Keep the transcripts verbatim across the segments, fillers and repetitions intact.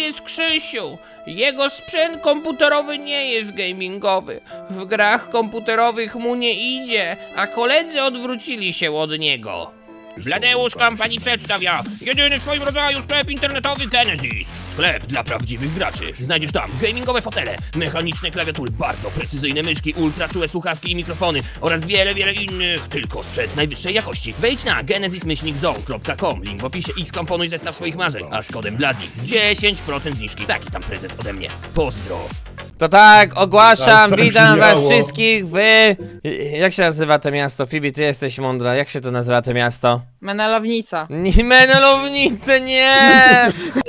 jest Krzysiu. Jego sprzęt komputerowy nie jest gamingowy. W grach komputerowych mu nie idzie, a koledzy odwrócili się od niego. Bladeusz Company przedstawia jedyny w swoim rodzaju sklep internetowy Genesis. Sklep dla prawdziwych graczy. Znajdziesz tam gamingowe fotele, mechaniczne klawiatury, bardzo precyzyjne myszki, ultraczułe słuchawki i mikrofony oraz wiele, wiele innych. Tylko sprzęt najwyższej jakości. Wejdź na genesis myślnik zone kropka com. Link w opisie i skomponuj zestaw swoich marzeń. A z kodem Bladii dziesięć procent zniżki. Taki tam prezent ode mnie. Pozdro. To tak, ogłaszam, tak, witam was wszystkich w... Jak się nazywa to miasto? Fibi, ty jesteś mądra, jak się to nazywa to miasto? Menelownica. Nie, Menelownice, nie!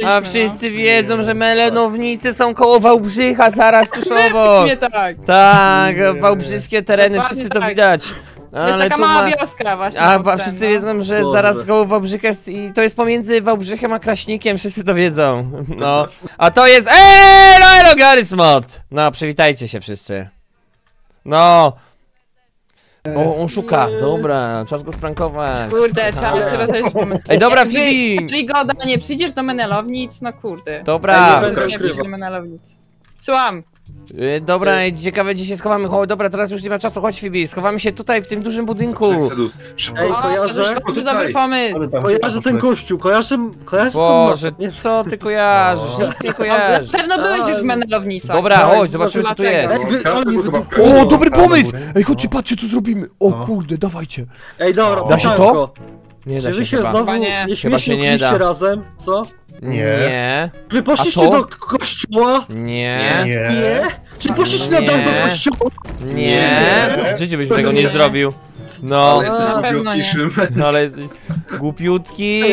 A wszyscy wiedzą, że Menelownice są koło Wałbrzycha, zaraz tuż obok. Nie tak. Tak, wałbrzyskie tereny, wszyscy to widać. To jest taka mała ma... wioska właśnie. A ten, wszyscy no. wiedzą, że Boże. zaraz koło Wałbrzycha jest i to jest pomiędzy Wałbrzychem a Kraśnikiem, wszyscy to wiedzą. No. A to jest Eee, no, elo, Garry's Mod. No, przywitajcie się wszyscy. No. O, on szuka, dobra, czas go sprankować. Kurde, trzeba się rozejrzeć. Ej, dobra, Fibi! Ligoda, nie przyjdziesz do Menelownic, no kurde. Dobra. Ej, nie, nie przyjdziesz do Menelownic. Słucham. Yy, dobra, yy. ciekawe gdzie się schowamy. O, dobra, teraz już nie ma czasu, chodź Fibi, schowamy się tutaj w tym dużym budynku. Ej, kojarzę, o, to jest dobry pomysł. Kojarzę ten kościół, kojarzę, kojarzę Boże, ten... co ty kojarzysz, nic nie kojarzysz. Na pewno byłeś już w Menelownicach. Dobra, chodź, zobaczymy co tu jest. O, dobry pomysł! Ej, chodźcie, patrzcie co zrobimy. O kurde, dawajcie. Ej, dobra, da się to? Nie da się, się chyba. Znowu nie, chyba się nie da. Razem, co? Nie. nie. Wy poszliście do kościoła? Nie. Nie. nie. Czy poszliście na dach do kościoła? Nie. nie. Życie byś tego nie, nie zrobił. No. Ale jesteś A, głupiutki, Szymek. No ale jesteś głupiutki.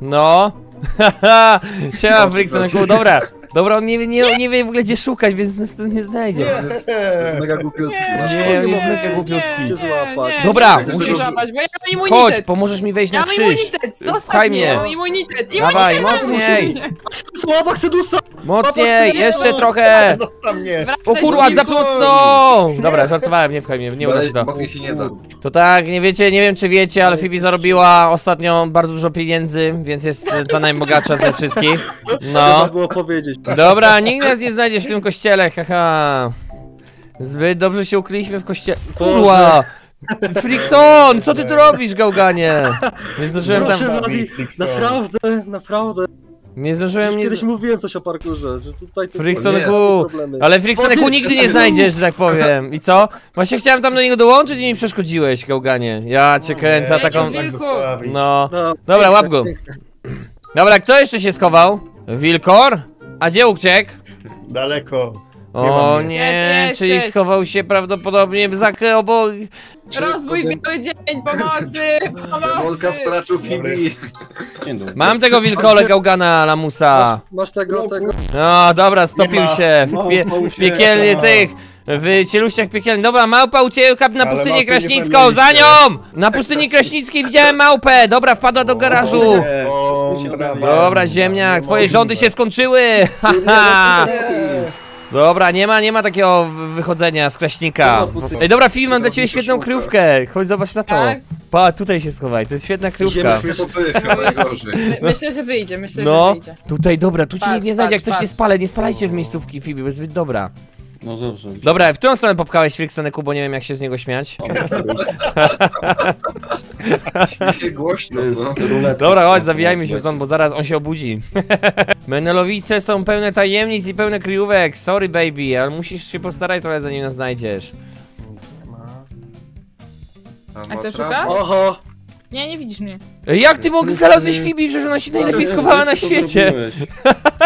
No. Haha. Siema, Frixon. Dobra. Dobra, on nie, nie, nie wie w ogóle gdzie szukać, więc nas tu nie znajdzie. Nie, jest, jest mega głupiutki. Nie, on jest mega głupiutki. Nie, nie, nie, Dobra, nie, musisz... Złapać, bo ja mam immunitet. Chodź, pomożesz mi wejść ja na krzyż. Ja mam immunitet, zostań mnie. Ja mam immunitet, immunitet Dawaj, mocniej. Słaba Aksedusa. Mocniej, jeszcze trochę. O kurwa, za mocno. Dobra, żartowałem, nie pchaj mnie, nie uda się to. Się nie da. To tak, nie wiecie, nie wiem czy wiecie, ale Fibi zarobiła ostatnio bardzo dużo pieniędzy, więc jest dla najbogatsza ze wszystkich. No. Dobra, nikt nas nie znajdziesz w tym kościele, haha. Zbyt dobrze się ukryliśmy w kościele. Kurwa! Frixon, co ty tu robisz, gałganie? Nie zdążyłem tam... Naprawdę, naprawdę. Nie zdążyłem... Nie... Kiedyś mówiłem coś o parkurze, że tutaj... Frixonku, ale Frixonku nigdy nie znajdziesz, że tak powiem. I co? Właśnie chciałem tam do niego dołączyć i mi przeszkodziłeś, gałganie. Ja cię kręcę taką... No, dobra, łap go. Dobra, kto jeszcze się schował? Wilkor? A gdzie uciekł? Daleko. Nie o nie, nie czyli jesteś. Schował się prawdopodobnie za obok. Rozbój biały dzień, pomocy! Pomocy! Wolka wtraczył Fibi. Mam tego wilkole gałgana lamusa. Masz, masz tego, no, tego. No dobra, stopił się. W, pie, w piekielnie tych. W cieluściach piekielnych. Dobra, małpa ucieka na pustynię kraśnicką. Za nią! Na pustyni kraśnickiej widziałem małpę. Dobra, wpadła do garażu. Dobra, ziemniak, twoje rządy się skończyły. Haha. Dobra, nie ma, nie ma takiego wychodzenia z kraśnika. Ej, dobra, Fibi, mam dla ciebie świetną kryjówkę. Chodź, zobacz na to. Pa, tutaj się schowaj, to jest świetna kryjówka. Myślę, że wyjdzie, myślę, że wyjdzie. No, tutaj, dobra, tu ci nikt nie znajdzie, jak coś nie spalę. Nie spalajcie z miejscówki, Fibi, bo jest zbyt dobra. No dobrze. Dobra, w którą stronę popkałeś Frixoneku, bo nie wiem jak się z niego śmiać. Śmiej głośno, no. Dobra, chodź, zawijajmy się stąd, bo zaraz on się obudzi. Menelowice są pełne tajemnic i pełne kryjówek. Sorry baby, ale musisz się postarać trochę zanim nas znajdziesz. A to szuka? Oho! Nie, nie widzisz mnie. Jak ty mógł znalazłeś Fibi, że ona się najlepiej schowała na świecie?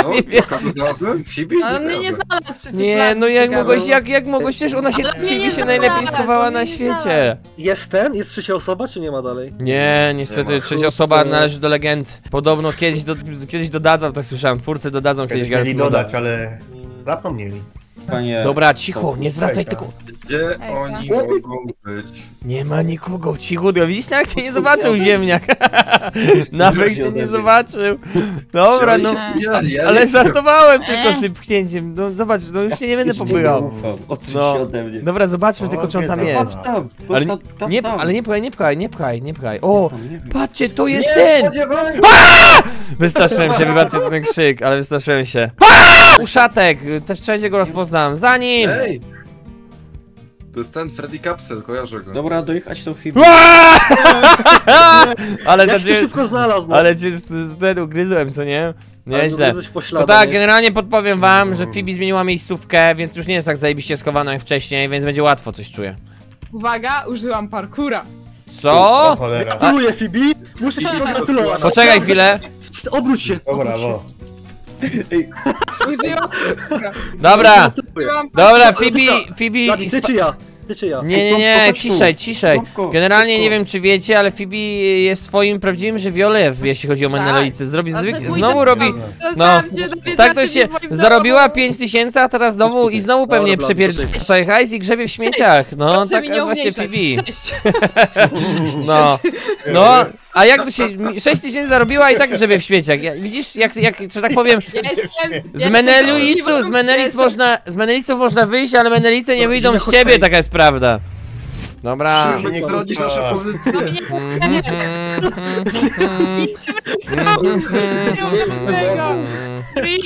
No, nie wiem. Znalazłem Fibi? No, on mnie nie znalazł przecież. Nie, no jak mogłeś, jak, jak mogłeś, też ona się, Fibi się najlepiej schowała na świecie. Jest ten? Jest trzecia osoba, czy nie ma dalej? Nie, niestety trzecia osoba należy do legend. Podobno kiedyś, do, kiedyś dodadzą, tak słyszałem, twórcy dodadzą kiedyś Garry's Moda. Mieli dodać, ale zapomnieli. Panie... Dobra, cicho, nie zwracaj tylko. Gdzie Ejka. Oni mogą być? Nie ma nikogo, cicho, widzisz, jak cię nie zobaczył ziemniak. Nawet cię nie zobaczył. Dobra, no, ale żartowałem tylko z tym pchnięciem. No zobacz, no już się nie będę popychał. No. Dobra, zobaczmy tylko, czy on tam jest. Ale nie, ale nie pchaj, nie pchaj, nie pchaj, nie pchaj. O, patrzcie, to jest ten! Wystraszyłem się, wybaczcie za ten krzyk, ale wystraszyłem się. Uszatek, też trzecie go rozpoznałem, za nim! To jest ten Freddy Kapsel, kojarzę go. Dobra, dojechać tą Fibi. Ale ja się szybko znalazł. Ale cię z ugryzłem, co nie? Nieźle. To tak, generalnie podpowiem wam, że Fibi zmieniła miejscówkę, więc już nie jest tak zajebiście schowana jak wcześniej, więc będzie łatwo, coś czuję. Uwaga, użyłam parkura. Co? Gratuluję Fibi, muszę ci pogratulować. Poczekaj chwilę. Obróć się. Dobra, bo. Dobra, dobra, Fibi, Fibi... Ty czy ja? Ty czy ja? Nie, nie, nie, ciszej, ciszej. Generalnie nie wiem, czy wiecie, ale Fibi jest swoim prawdziwym żywiole, jeśli chodzi o Menelownicę. Zrobi zwyk... Znowu robi... No, tak to się... Zarobiła pięć tysięcy, a teraz znowu i znowu pewnie przepierdzi cały hajs i grzebie w śmieciach. No, tak nazywa się Fibi. No, no... A jak to się. sześć tysięcy zarobiła i tak grzebie w śmieciach. Widzisz, jak, jak że tak powiem. Z Menelicu, z Menelic można. Z Meneliców można wyjść, ale Menelice nie wyjdą z ciebie, taka jest prawda. Dobra. Nie zdradzisz nasze pozycje.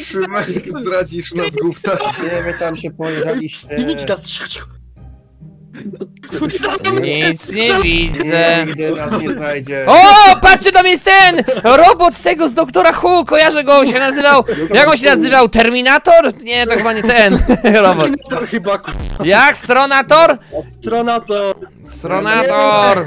Szymek, zdradzisz nas, głupca. Nie, my tam się pojechaliście. Nic nie widzę. O, patrzcie, tam jest ten robot z tego, z Doktora Who, kojarzę go, on się nazywał, jak on się nazywał, Terminator? Nie, to chyba nie ten robot. Jak? Sronator? Sronator. Sronator.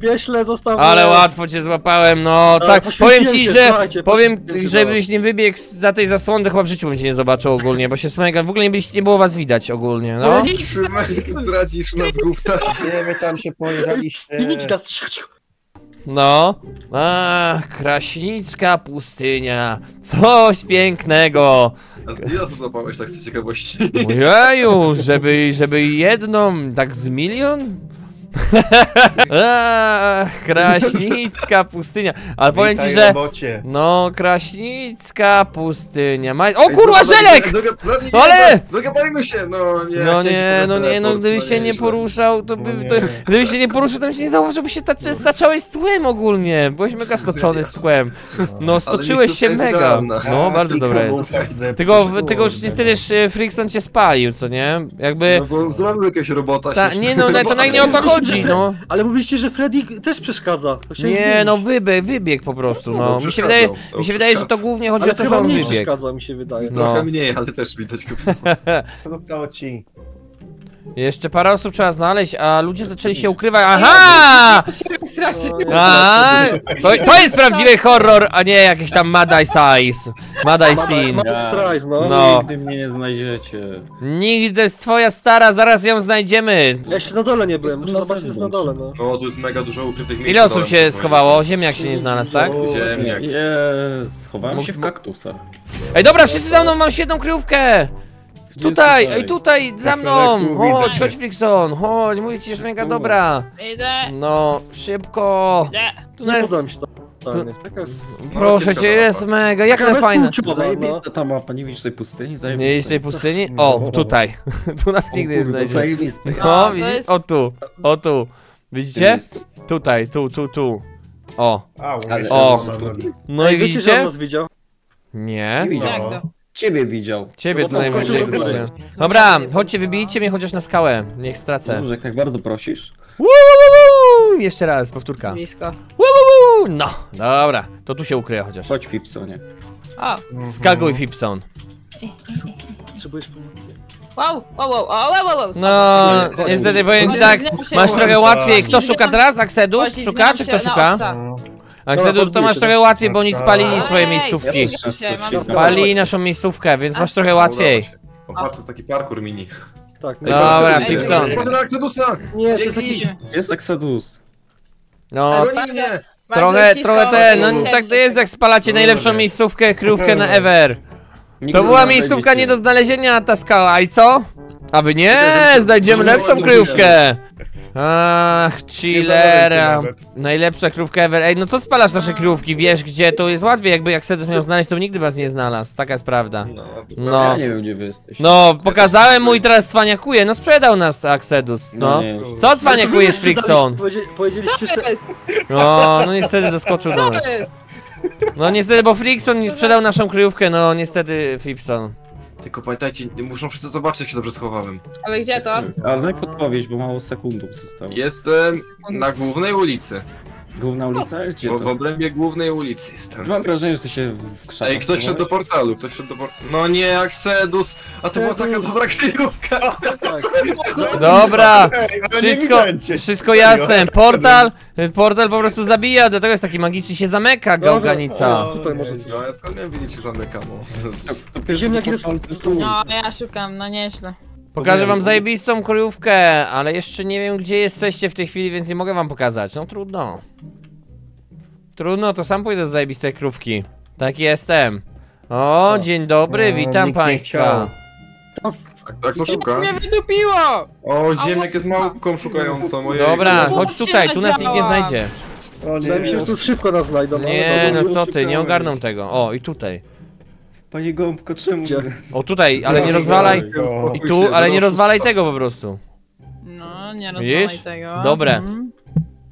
Pieśle został. Ale łatwo cię złapałem, no tak, powiem ci, że, powiem, żebyś nie wybiegł za tej zasłony, chyba w życiu bym cię nie zobaczył ogólnie, bo się smega, w ogóle nie, byś, nie było was widać ogólnie, no. Zdradzisz nas, głupca. Nie, my tam się pojechaliście. No. A, kraśnicka pustynia. Coś pięknego. A ile osób zapałeś tak z ciekawości? Ojeju, żeby, żeby jedną, tak z milion? A, kraśnicka pustynia. Ale powiem ci, że... No, kraśnicka pustynia. Ma... O kurwa, żelek! Ale! Dogadajmy się, no nie. No nie, no nie, no gdybyś się nie poruszał, to by... To, gdybyś się nie poruszył, to bym się nie zauważył, bo się zacząłeś z tłem ogólnie. Byłeś mega stoczony z tłem. No, stoczyłeś się mega. No, bardzo dobre jest. Tylko, tylko już niestety Frixon cię spalił, co nie? Jakby... No bo zrobił jakieś robota. Nie no, to najmniej o to chodzi, no. Ale mówiliście, że Freddy też przeszkadza. Chciałem nie, zmienić. No wybieg, wybieg po prostu, no. no mi się wydaje, to mi się wydaje że to głównie chodzi ale o to, że on wybieg. Przeszkadza, mi się wydaje. No. Trochę mniej, ale też widać go. Zostało ci. Jeszcze parę osób trzeba znaleźć, a ludzie zaczęli się ukrywać. Aha! A, to, to jest prawdziwy horror, a nie jakieś tam Mad-Eyes. Mad-Eyes. No, nigdy mnie nie znajdziecie. Nigdy jest twoja stara, zaraz ją znajdziemy. Ja się na dole nie byłem, muszę zobaczyć, jest na dole. No, tu jest mega dużo ukrytych miejsc. Ile osób się schowało? Ziemniak się nie znalazł, tak? Ziemniak. Schowałem się w kaktusach. Ej, dobra, wszyscy za mną, mam świetną kryjówkę! Tutaj, ej tutaj, za mną! Chodź, chodź Frixon, chodź, mówię ci, że jest mega dobra. No, szybko. Tu nas... Tu... Proszę cię, jest mega, jak na fajne. Zajebista ta mapa, nie widzisz tej pustyni? Nie widzisz tej pustyni? O, tutaj. Tu nas nigdy nie znajdzie. No, widzisz? O tu, o tu. Widzicie? Tutaj, tu, tu, tu. O, o. No i widzicie? Nie. Ciebie widział. Ciebie co najmniej widział. Dobra, chodźcie, wybijcie mnie chociaż na skałę. Niech stracę. No, jak tak bardzo prosisz. Woo! Jeszcze raz, powtórka. Blisko. Woo! No, dobra. To tu się ukryje chociaż. Chodź, Fipsonie. O! Skaguj, Fipson. Potrzebujesz pomocy. Wow, wow, wow, wow, wow, wow. No, niestety powiem ci tak, masz trochę łatwiej. Kto szuka teraz? Aksedus? Szuka, czy kto szuka? Aksedus, to masz trochę łatwiej, bo oni spalili swoje miejscówki. Spalili naszą miejscówkę, więc masz trochę łatwiej. To taki parkour mini. Dobra, Fipson. Nie, jest Aksedus. No, trochę, trochę ten, no tak to jest, jak spalacie najlepszą miejscówkę, kryjówkę na ever. To była miejscówka nie do znalezienia, ta skała, i co? A wy nie, znajdziemy lepszą kryjówkę. Ach, chillera. Najlepsza krówka ever. Ej, no co spalasz nasze krówki? Wiesz gdzie? To jest łatwiej, jakby jak Aksedus miał znaleźć, to nigdy was nie znalazł. Taka jest prawda. No, ja nie wiem gdzie wy jesteście. No, pokazałem mu i teraz cwaniakuje. No sprzedał nas Aksedus, no. Co cwaniakuje z Frixon? Co jest? No, no niestety doskoczył do nas. No niestety, bo Frixon sprzedał naszą kryjówkę, no niestety Frixon. Tylko pamiętajcie, muszą wszyscy zobaczyć, jak się dobrze schowałem. Ale gdzie to? Ale daj podpowiedź, bo mało sekundów zostało. Jestem na głównej ulicy. Główna ulica? No. Gdzie to? W obrębie głównej ulicy jestem. Mam wrażenie, że ty się wkrzałeś. Ej, ktoś szedł do portalu, ktoś szedł do portalu. No nie, Aksedus! A to była taka dobra kryjówka! Dobra! Wszystko, wszystko jasne. Portal, portal po prostu zabija, dlatego jest taki magiczny, się zamyka gałganica. Tutaj może coś. Ja skąd widzicie, zamyka, bo... Ziemniak jest... No, ja szukam, no nieźle. Pokażę wam zajebistą kryjówkę, ale jeszcze nie wiem gdzie jesteście w tej chwili, więc nie mogę wam pokazać. No trudno. Trudno, to sam pójdę do zajebistej krówki. Tak jestem. O, o. Dzień dobry, o, witam państwa. Tak, tak to szuka. Mnie wydupiło! O, Ziemniak jest małpką szukającą. Ojej. Dobra, chodź tutaj, tu nas nikt nie znajdzie. Wydaje mi się, że tu szybko nas znajdą. Nie, no co ty, nie ogarną tego. O, i tutaj. Panie Gąbko, czemu? O tutaj, ale nie rozwalaj. I tu, ale nie rozwalaj tego po prostu. No, nie rozwalaj Wiesz? tego. Dobre. Mm.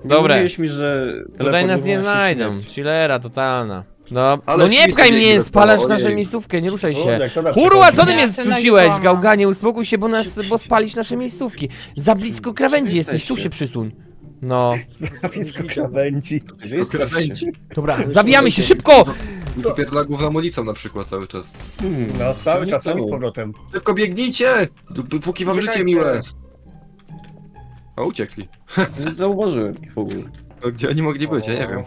Dobre. Mi, że tutaj nas nie znajdą. Chillera totalna. No, no nie pchaj mnie, spalasz naszą miejscówkę, nie ruszaj się. Kurwa, co ty mnie zrzuciłeś, gałganie? Uspokój się, bo nas, bo spalisz nasze miejscówki. Za blisko krawędzi jesteś, tu się przysuń. No. Za blisko krawędzi. Dobra, zawijamy się szybko! I wypierdla główną ulicą na przykład cały czas. Hmm, no cały czas, sami z powrotem. Szybko biegnijcie! Póki wam Uciekajcie. życie miłe. A uciekli. Nie zauważyłem w ogóle. No gdzie oni mogli być, o. ja nie wiem.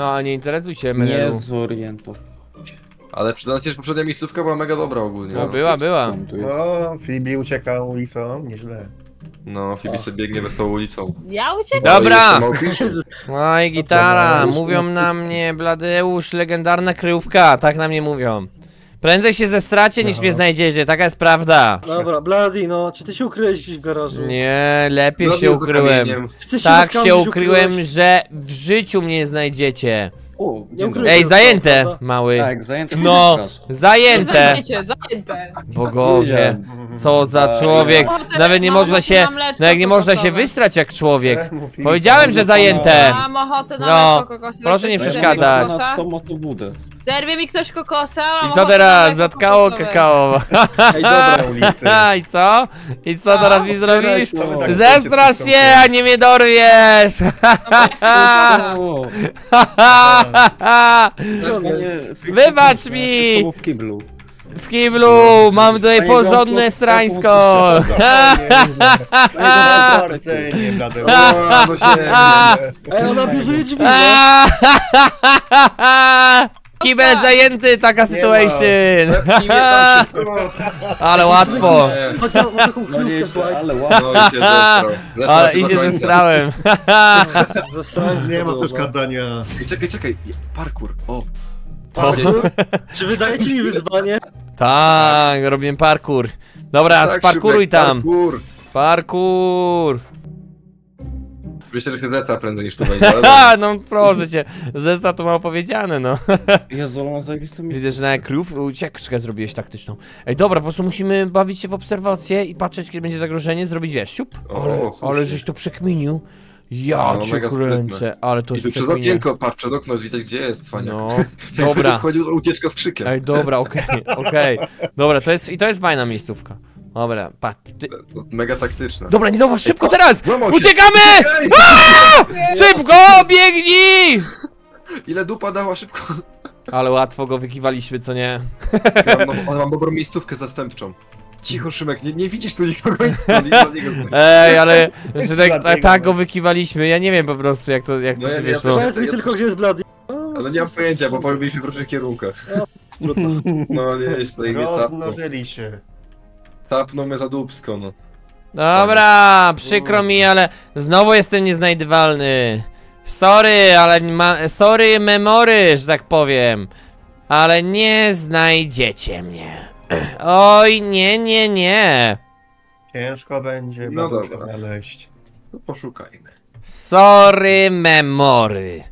A nie interesuj się mnie. Nie zorientuj. Ale przecież poprzednia miejscówka była mega dobra ogólnie. No, no była, była. No, Fibi ucieka ulicą, nieźle. No, Fibi sobie biegnie wesołą ulicą. Ja uciekam. Dobra! No i gitara, mówią na mnie Bladeusz, legendarna kryjówka, tak na mnie mówią. Prędzej się zesracie niż mnie znajdziecie, taka jest prawda. Dobra, Bladii, no, czy ty się ukryłeś gdzieś w garażu? Nie, lepiej się ukryłem. Tak się ukryłem, że w życiu mnie znajdziecie. O, Ej, zajęte, to, mały. Tak, zajęte. No, zajęte. zajęte. Bogowie, co za człowiek. Nawet nie można się, nawet nie można się wysrać jak człowiek. Powiedziałem, że zajęte. Mam ochotę na mleczko kokosowe. Proszę nie przeszkadzać. Zerwie mi ktoś kokosa. I co teraz? Zatkało kakao. I co? I co teraz mi zrobisz? Zestrasz się, a nie mnie dorwiesz. Wybacz mi! W kiblu mam tutaj porządne srańsko! Kibel zajęty, taka situation! Ale łatwo! Ale i się zesrałem! Nie ma przeszkadzania! Czekaj, czekaj! Parkour! O! Czy wydajecie mi wyzwanie? Tak, robię parkour. Dobra, sparkuruj tam! Parkour! Myślę, że zesta prędzej niż tu będzie. Ha, no proszę cię, zesta to mało powiedziane, no. Jezu, mam zajebistą misję. Widzę, że na krów ucieczkę zrobiłeś taktyczną. Ej, dobra, po prostu musimy bawić się w obserwację i patrzeć, kiedy będzie zagrożenie, zrobić wiesz, siup. O, ale żeś to przekminił. Ja no, cię kręcę, ale to I jest przez okienko, patrz, przez okno, widać gdzie jest, cwaniak. No, dobra. Wchodził do ucieczka z krzykiem. Ej, dobra, okej, okay, okej. Okay. Dobra, to jest, i to jest fajna miejscówka. Dobra, patrz. Ty... Mega taktyczne. Dobra, nie zauważ, szybko teraz! Uciekamy! Szybko, biegnij! Ile dupa dała, szybko. Ale łatwo go wykiwaliśmy, co nie? Ale mam dobrą miejscówkę zastępczą. Cicho, Szymek, nie, nie widzisz tu nikogo nic, to niego Ej, ale że tak, tak, tak go wykiwaliśmy, ja nie wiem po prostu jak to, jak to no, się wyszło. Ja, ja, ja, ja, ja, tylko gdzie jest Bladii. Ale nie mam pojęcia, bo pobiliśmy w różnych kierunkach. No, no nie, tutaj mnie capną. się. Tapną mnie za dupsko, no. Dobra, przykro mi, ale znowu jestem nieznajdywalny. Sorry, ale ma, sorry memory, że tak powiem. Ale nie znajdziecie mnie. Oj, nie, nie, nie. Ciężko będzie no dobrze znaleźć. No poszukajmy. Sorry, memory.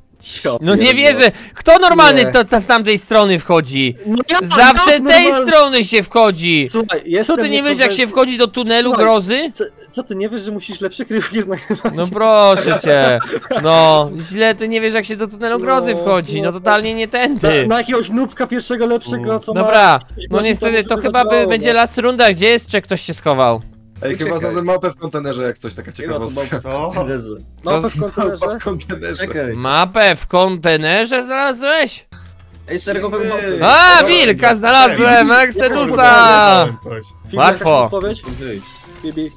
No nie wierzę. Kto normalny nie. To, to z tamtej strony wchodzi? No ja, zawsze ja, tej normalny. Strony się wchodzi. Słuchaj, co ty nie wiesz, jak się wchodzi do tunelu Słuchaj, grozy? Co, co ty nie wiesz, że musisz lepsze kryjówki znajdować? No proszę cię. No, źle ty nie wiesz, jak się do tunelu grozy no, wchodzi. No totalnie nie tędy. Na, na jakiegoś nóbka pierwszego lepszego, co Dobra, ma, no niestety to chyba by, będzie last runda. Gdzie jest, czy ktoś się schował? Ej, Uciekaj. Chyba znalazłem mapę w kontenerze, jak coś, taka ciekawostka. No, mapę w kontenerze? Mapę w kontenerze. Mapę w kontenerze znalazłeś? Ej, szeregowe mapy. A, wilka znalazłem, Aksedusa! Łatwo. Fibi.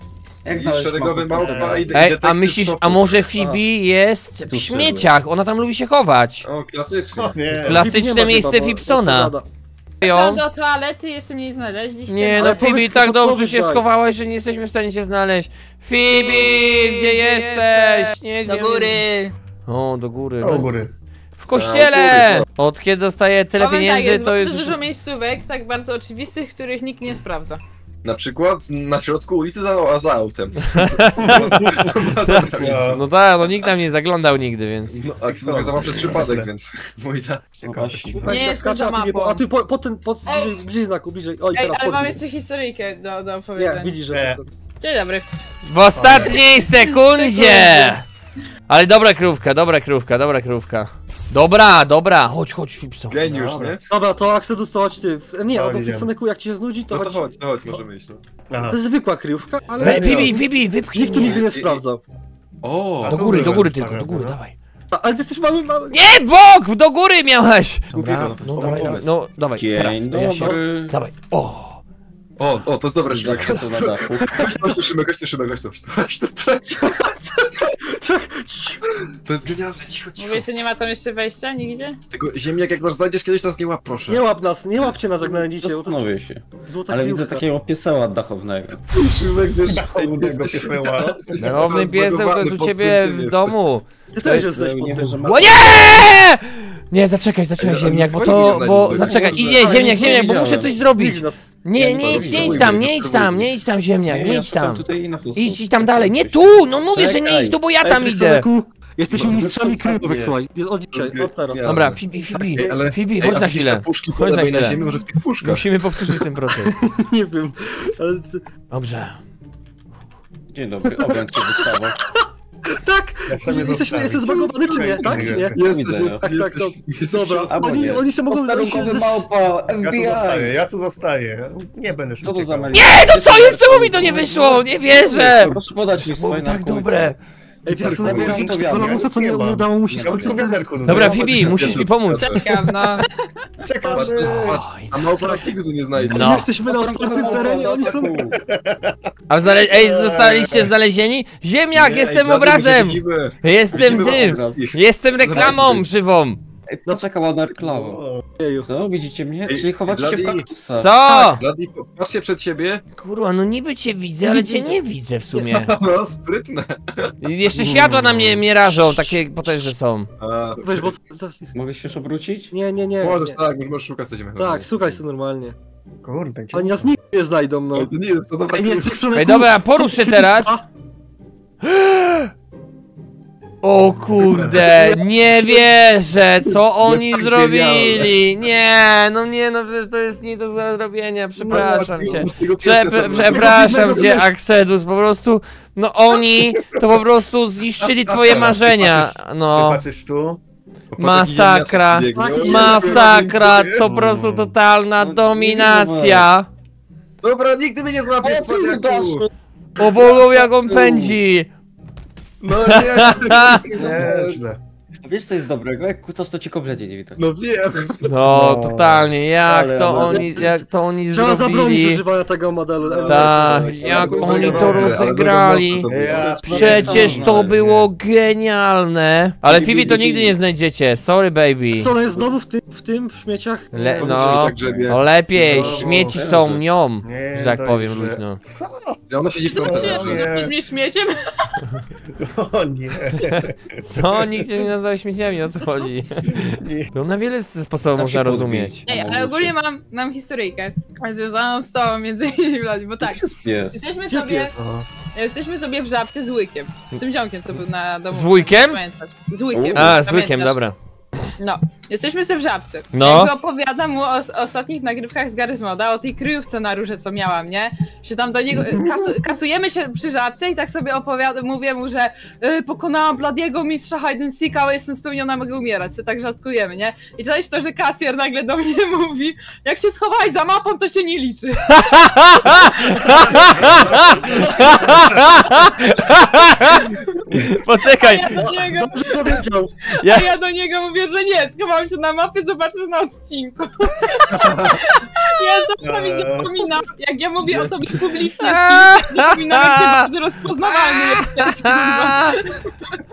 Szeregowy małpa i Ej, a myślisz, a może Fibi jest w śmieciach? Ona tam lubi się chować. O, klasycznie. Klasyczne miejsce Fibsona. Poszłam do toalety, jeszcze mnie nie znaleźliście. Nie, no Fibi, tak dobrze się schowałaś, że nie jesteśmy w stanie się znaleźć. Fibi, gdzie jesteś? Nie, do góry. O, do góry. Do góry. W kościele! Od kiedy dostaję tyle Pamiętaj, pieniędzy, jest, to jest... dużo miejscówek, tak bardzo oczywistych, których nikt nie sprawdza. Na przykład na środku ulicy za, za autem. No tak, no nikt tam nie zaglądał nigdy, więc. No, a kto to złamał przez przypadek, więc. Nie jestem za mapą. A ty po ten, po bliżej znaku, bliżej. Oj, teraz. Ale mam jeszcze historyjkę do opowiedzenia. Widzisz, że. Dzień dobry. W ostatniej sekundzie! Ale dobra krówka, dobra krówka, dobra krówka. Dobra, dobra, chodź, chodź, Fipson. Geniusz, no, nie? Dobra, to Aksedus, to chodź ty. Nie, no bo Fipsoneku, jak ci się znudzi, to no chodź. No to chodź, to chodź, możemy iść, no. Aha. To jest zwykła kryjówka, ale... Fibi, Fibi, wypchnij. Nikt tu nigdy nie sprawdzał. O, do góry, do góry tylko, do góry, dawaj. A, ale ty jesteś mały, mały. Nie, bok, do góry miałeś! Dobra, no dawaj, dawaj, no dawaj, teraz. Ja się... Dawaj, o. O, o, to jest dobre, Szymek. Chodź to, Szymek, chodź to, Szymek, chodź to. Chodź to, to jest genialne, cicho, cicho. Mówię, że nie ma tam jeszcze wejścia nigdzie? Tylko Ziemniak, jak nas znajdziesz kiedyś, nas nie łap, proszę. Nie łap nas, nie łapcie nas, jak znajdziecie. Zastanowię się. Złota Ale piłka. Widzę takiego pieseła dachownego. Szymek, wiesz, dachownego pieseła. Dachowny pieseł to jest u ciebie w domu. Ty też jesteś pod tym. O nie! Nie, zaczekaj, zaczekaj Ziemniak, bo to, bo zaczekaj, idzie Ziemniak, Ziemniak, bo muszę coś zrobić. Nie, nie idź, nie idź tam, nie idź tam, nie idź tam Ziemniak, nie idź tam. Idź, idź tam dalej, nie tu, no mówię, że nie idź tu, bo ja tam idę. Jesteśmy mistrzami kryjówek, słuchaj, od dzisiaj, od teraz. Dobra, Fibi, Fibi, Fibi, chodź na chwilę, chodź na chwilę. Musimy powtórzyć ten proces. Nie wiem, ale... Dobrze. Dzień dobry, obręcz się wystawa. Tak! Jesteś zbagowany czy nie? Tak czy nie? Jesteś, jesteś, tak, tak, to... Dobra, oni, oni się mogą... Starunkowy małpa, F B I! Ja tu zostaję, ja tu zostaję. Nie będę szukał. Co to za małpa? Nie, no co jest? Czemu mi to nie wyszło? Nie wierzę! Proszę podać mi swoje tak dobre! Ej, wiesz co, zabieram to wiaderko, co nie udało mu się skończyć. Dobra, Fibi, musisz mi pomóc. Czekam, no. Czekam, a małpa nas nigdy tu nie znajdzie. No. Jesteśmy na otwartym terenie, oni są... A ej, zostaliście znalezieni? Ziemniak, jestem obrazem! Jestem tym! Jestem reklamą żywą! No czeka ładna reklama. Co? Widzicie mnie? Czyli chowacie się w kaktusa. Co? Patrzcie przed siebie. Kurwa, no niby cię widzę, ale cię nie widzę w sumie. No sprytne. Jeszcze światła na mnie mnie rażą, takie potężne są. Weź, bo... Mogę się już obrócić? Nie, nie, nie. Możesz, tak, możesz szukać sobie. Tak, szukaj się normalnie. Kurde, oni nas nigdy nie znajdą, no. To nie jest, to dobra. Ej, dobra, porusz się teraz. O kurde, nie wierzę, co oni zrobili, nie, no nie, no przecież to jest nie do zrobienia, przepraszam cię, Prze przepraszam cię Aksedus, po prostu, no oni to po prostu zniszczyli twoje marzenia, no. Masakra, masakra, to po prostu totalna dominacja. Dobra, nigdy mnie nie złapie swojego. O Bogu, jak on pędzi. No nie, nie, wiesz co jest dobrego? Jak kucasz, to ci kompletnie nie widać. No wiem. No totalnie, jak to oni, jak to oni zrobili. Trzeba zabronić używania tego modelu. Tak, jak oni to rozegrali. Przecież to było genialne. Ale Fibi to nigdy nie znajdziecie, sorry baby. Co, ona jest znowu w tym, w tym, w śmieciach? No, lepiej, śmieci są nią, że tak powiem luźno. Ona siedzi w komentarzach. Śmieciem? O nie. Co, nikt się nie nazywa jesteśmy ziemi, o co chodzi? No na wiele sposobów można rozumieć. Ej, ale ogólnie mam, mam historyjkę związaną z tą między innymi Bladii, bo tak, jesteśmy sobie... Jesteśmy sobie w żabce z łykiem. Z tym ziomkiem, co był na domu. Z wujkiem? Z łykiem. A, z łykiem, dobra. No, jesteśmy sobie w żabce. No. Ja opowiadam mu o, o ostatnich nagrywkach z Garry's Moda, o tej kryjówce na róże, co miałam, nie? Że tam do niego... Kasu, kasujemy się przy żabce i tak sobie opowiadam, mówię mu, że y, pokonałam Bladiego, mistrza hide and seek, ale jestem spełniona, mogę umierać. To tak żartkujemy, nie? I to jest to, że kasjer nagle do mnie mówi, jak się schowałeś za mapą, to się nie liczy. Poczekaj. A ja do niego, a ja do niego mówię, że nie, schowałam się na mapie, zobaczę na odcinku. Ja czasami zapominam, jak ja mówię o tobie publicznie, zapominam, jak ty bardzo rozpoznawalny jesteś, kurwa.